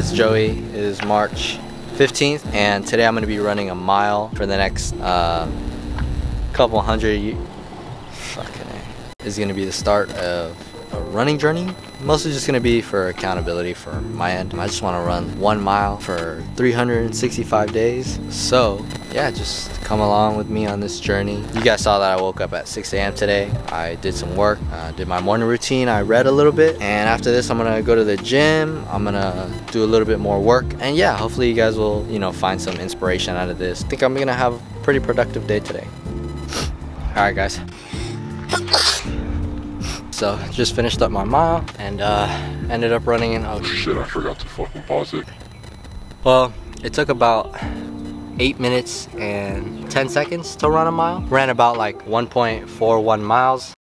This Joey is March 15th, and today I'm going to be running a mile for the next couple hundred. Fucking A. Is going to be the start of a running journey. Mostly just going to be for accountability for my end. I just want to run 1 mile for 365 days. So yeah, just come along with me on this journey. You guys saw that I woke up at 6 a.m. today. I did some work, did my morning routine. I read a little bit, and after this I'm going to go to the gym. I'm going to do a little bit more work, and yeah, hopefully you guys will, you know, find some inspiration out of this. I think I'm going to have a pretty productive day today. Alright guys. So just finished up my mile and ended up running in. Oh shit, I forgot to fucking pause it. Well, it took about 8 minutes and 10 seconds to run a mile. Ran about like 1.41 miles.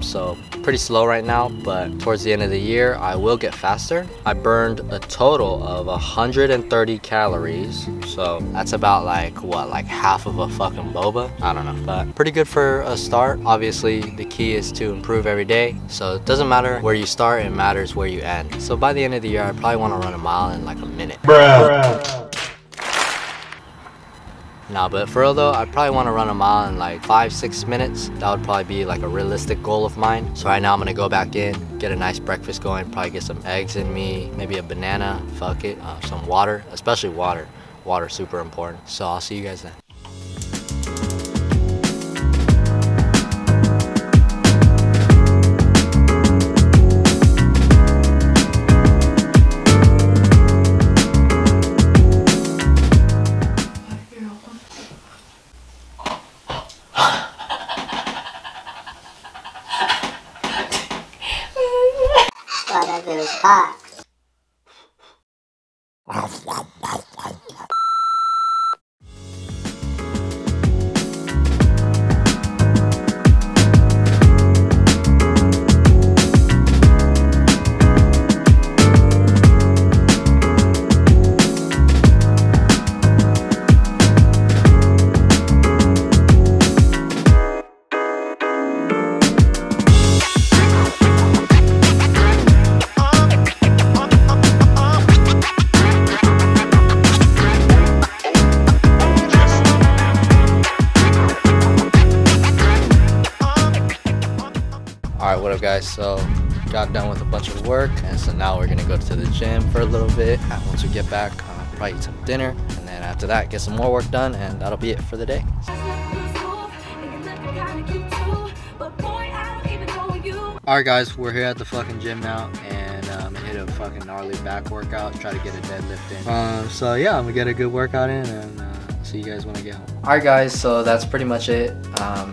So pretty slow right now, but towards the end of the year I will get faster. I burned a total of 130 calories, so that's about like what, like half of a fucking boba? I don't know, but pretty good for a start. Obviously the key is to improve every day, so it doesn't matter where you start, it matters where you end. So by the end of the year I probably want to run a mile in like a minute. Bruh. Nah, but for real though, I probably want to run a mile in like 5-6 minutes. That would probably be like a realistic goal of mine. So right now I'm gonna go back in, get a nice breakfast going, probably get some eggs in me, maybe a banana, fuck it, some water, especially water. Water's super important. So I'll see you guys then. Alright, what up guys, so got done with a bunch of work, and so now we're gonna go to the gym for a little bit. Once we get back, I'll probably eat some dinner, and then after that get some more work done, and that'll be it for the day. Alright guys, we're here at the fucking gym now, and I hit a fucking gnarly back workout, try to get a deadlift in. So yeah, I'm gonna get a good workout in, and see you guys when I get home. Alright guys, so that's pretty much it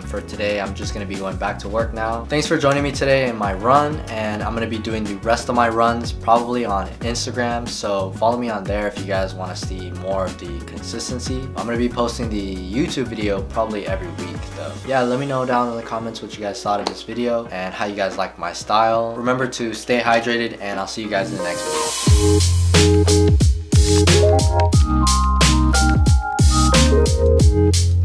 for today. I'm just going to be going back to work now. Thanks for joining me today in my run, and I'm going to be doing the rest of my runs probably on Instagram, so follow me on there if you guys want to see more of the consistency. I'm going to be posting the YouTube video probably every week though. Yeah, let me know down in the comments what you guys thought of this video and how you guys like my style. Remember to stay hydrated, and I'll see you guys in the next video. Thank you.